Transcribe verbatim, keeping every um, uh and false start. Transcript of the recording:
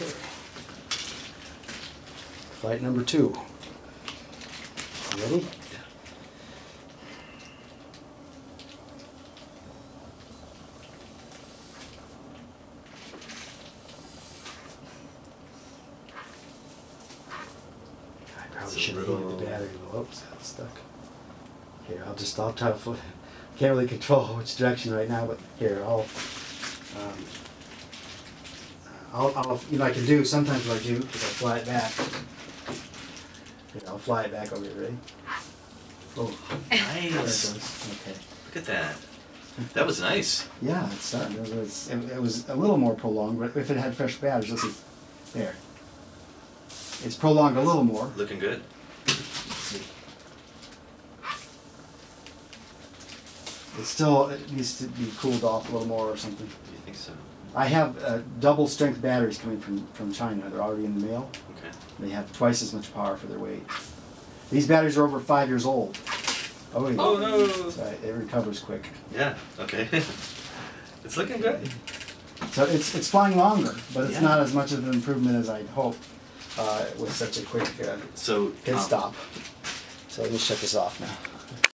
Okay. Flight number two. Ready? Probably shouldn't leave the battery low. Oops, that's stuck. Here, I'll just, I'll try to flip. Can't really control which direction right now, but here, I'll, um, I'll, I'll, you know, I can do, sometimes what I do is I fly it back. Here, I'll fly it back over here, ready? Oh, nice. Okay. Look at that. That was nice. Yeah, it's, uh, it, was, it, it was a little more prolonged, but if it had fresh batteries, let's see. There. It's prolonged a little more. Looking good. It still it needs to be cooled off a little more or something. Do you think so? I have uh, double strength batteries coming from, from China. They're already in the mail. Okay. They have twice as much power for their weight. These batteries are over five years old. Oh, yeah. Oh no! So it recovers quick. Yeah, okay. It's looking good. So it's, it's flying longer, but it's yeah. not as much of an improvement as I'd hoped. Uh, with such a quick uh, so, hit um, stop. So I'll just shut this off now.